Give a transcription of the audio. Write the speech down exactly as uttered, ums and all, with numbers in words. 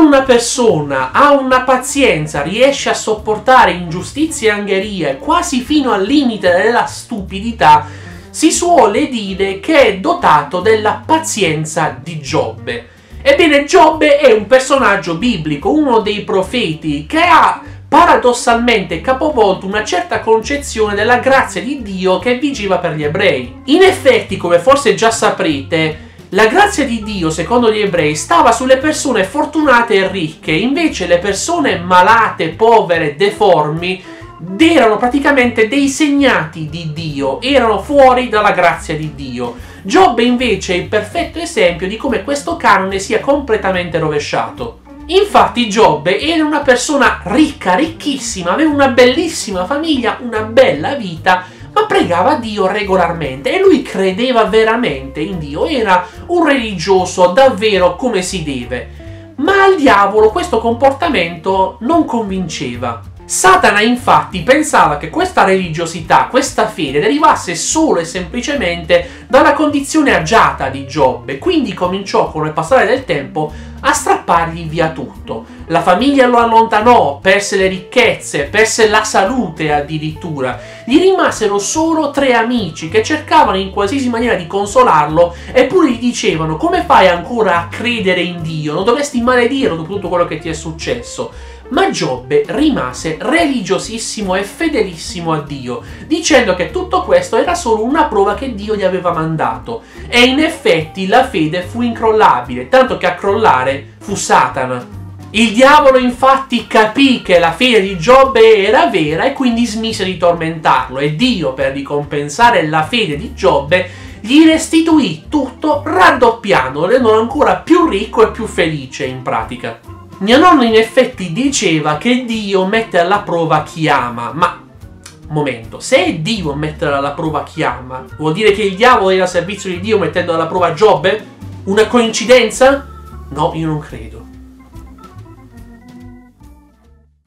quando una persona ha una pazienza, riesce a sopportare ingiustizie e angherie quasi fino al limite della stupidità, si suole dire che è dotato della pazienza di Giobbe. Ebbene, Giobbe è un personaggio biblico, uno dei profeti, che ha paradossalmente capovolto una certa concezione della grazia di Dio che vigiva per gli ebrei. In effetti, come forse già saprete, la grazia di Dio, secondo gli ebrei, stava sulle persone fortunate e ricche, invece le persone malate, povere, deformi, erano praticamente dei segnati di Dio, erano fuori dalla grazia di Dio. Giobbe invece è il perfetto esempio di come questo canone sia completamente rovesciato. Infatti Giobbe era una persona ricca, ricchissima, aveva una bellissima famiglia, una bella vita, ma pregava Dio regolarmente e lui credeva veramente in Dio, era un religioso davvero come si deve. Ma al diavolo questo comportamento non convinceva. Satana infatti pensava che questa religiosità, questa fede, derivasse solo e semplicemente dalla condizione agiata di Giobbe, quindi cominciò con il passare del tempo a strappargli via tutto. La famiglia lo allontanò, perse le ricchezze, perse la salute addirittura. Gli rimasero solo tre amici che cercavano in qualsiasi maniera di consolarlo, eppure gli dicevano: come fai ancora a credere in Dio? Non dovresti maledirlo dopo tutto quello che ti è successo. Ma Giobbe rimase religiosissimo e fedelissimo a Dio, dicendo che tutto questo era solo una prova che Dio gli aveva mandato. E in effetti la fede fu incrollabile, tanto che a crollare fu Satana. Il diavolo infatti capì che la fede di Giobbe era vera e quindi smise di tormentarlo, e Dio, per ricompensare la fede di Giobbe, gli restituì tutto raddoppiando, rendendolo ancora più ricco e più felice in pratica. Mio nonno in effetti diceva che Dio mette alla prova chi ama, ma momento, se Dio mette alla prova chi ama, vuol dire che il diavolo era a servizio di Dio mettendo alla prova Giobbe? Una coincidenza? No, io non credo.